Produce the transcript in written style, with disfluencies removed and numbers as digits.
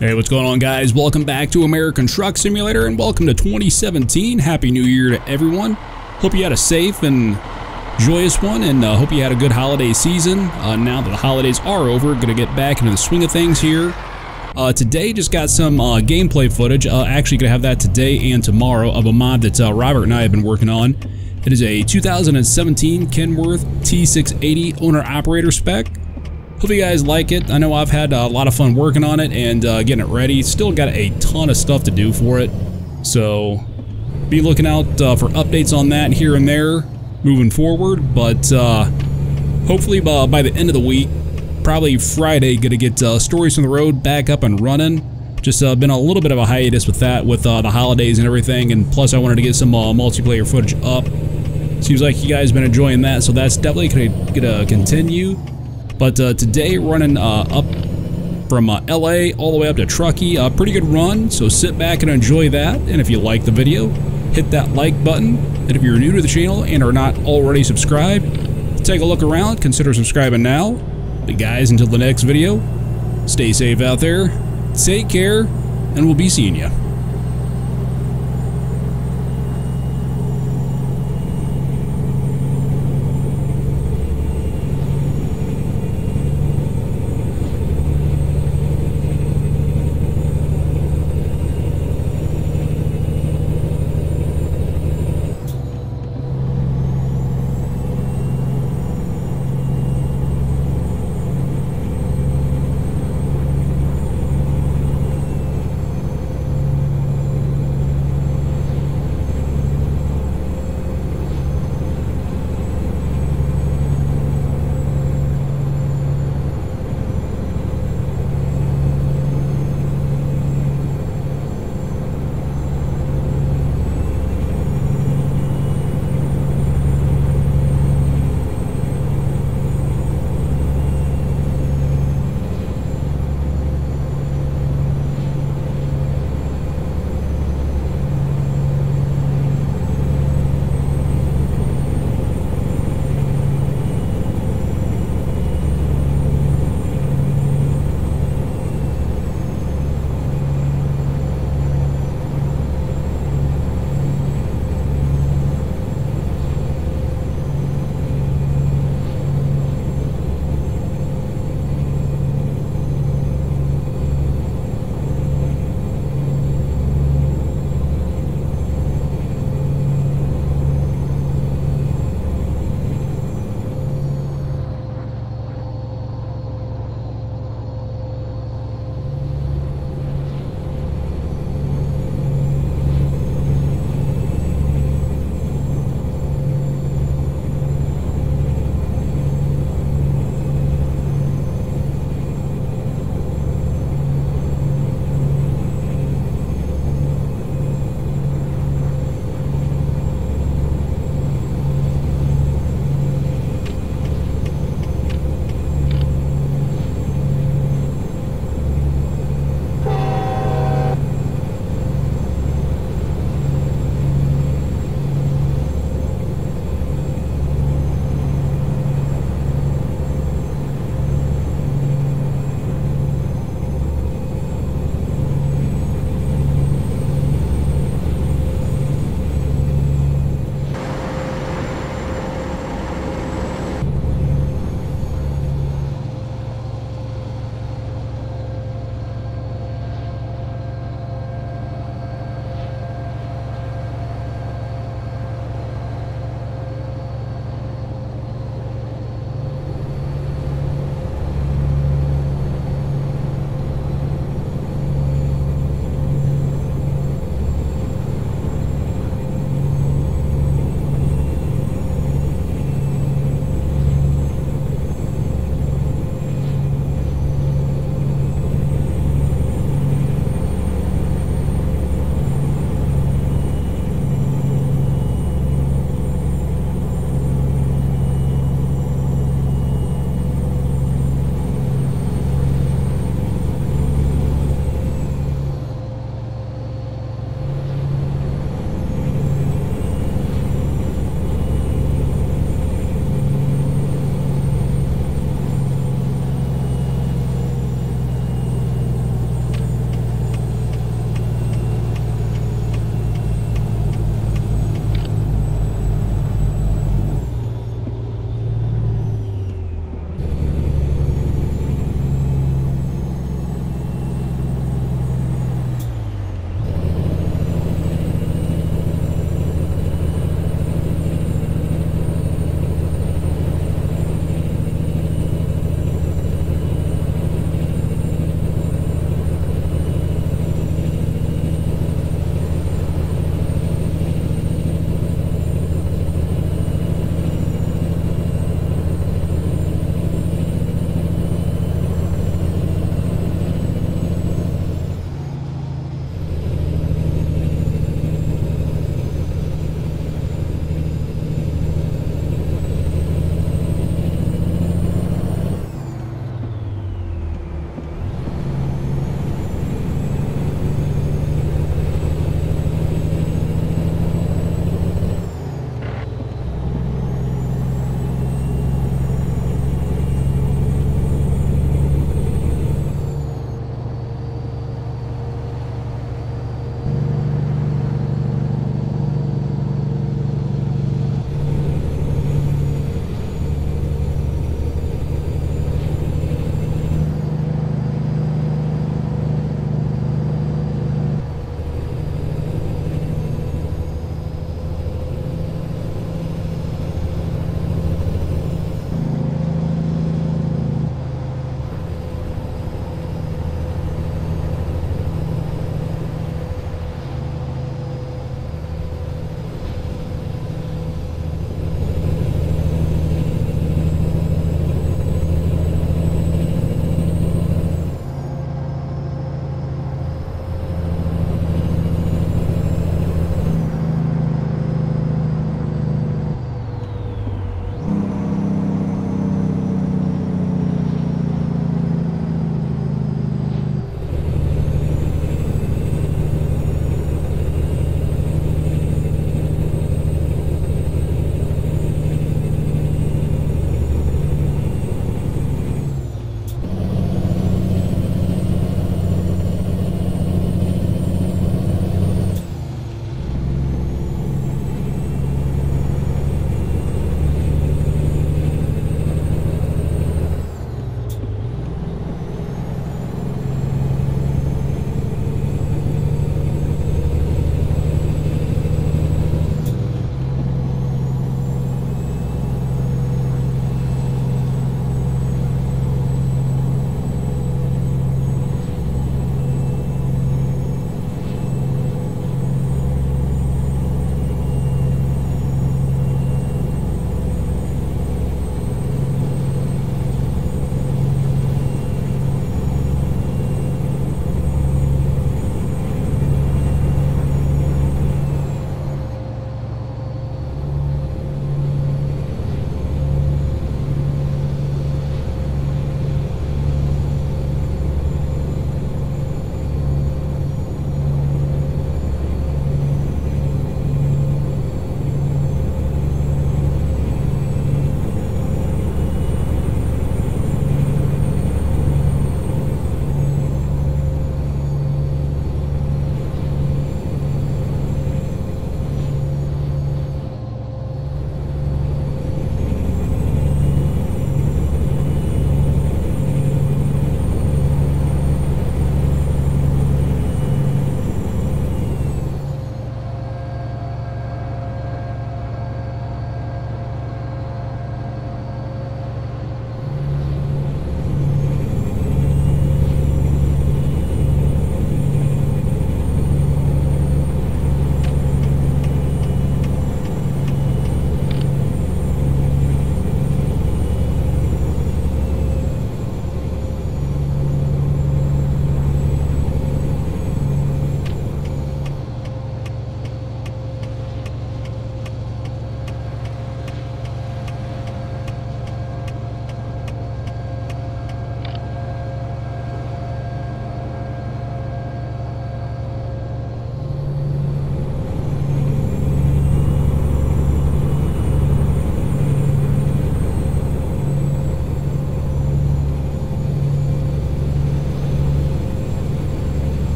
Hey, what's going on, guys? Welcome back to American Truck Simulator and welcome to 2017. Happy New Year to everyone. Hope you had a safe and joyous one, and hope you had a good holiday season. Now that the holidays are over, gonna get back into the swing of things here. Today just got some gameplay footage. Actually gonna have that today and tomorrow of a mod that Robert and I have been working on. It is a 2017 Kenworth T680 owner-operator spec. Hope you guys like it. I know I've had a lot of fun working on it and getting it ready. Still got a ton of stuff to do for it. So be looking out for updates on that here and there moving forward. But hopefully by the end of the week, probably Friday, gonna get Stories from the Road back up and running. Just been a little bit of a hiatus with that, with the holidays and everything. And plus I wanted to get some multiplayer footage up. Seems like you guys have been enjoying that. So that's definitely gonna continue. But today, running up from LA all the way up to Truckee, a pretty good run, so sit back and enjoy that. And if you like the video, hit that like button. And if you're new to the channel and are not already subscribed, take a look around, consider subscribing now. But guys, until the next video, stay safe out there, take care, and we'll be seeing you.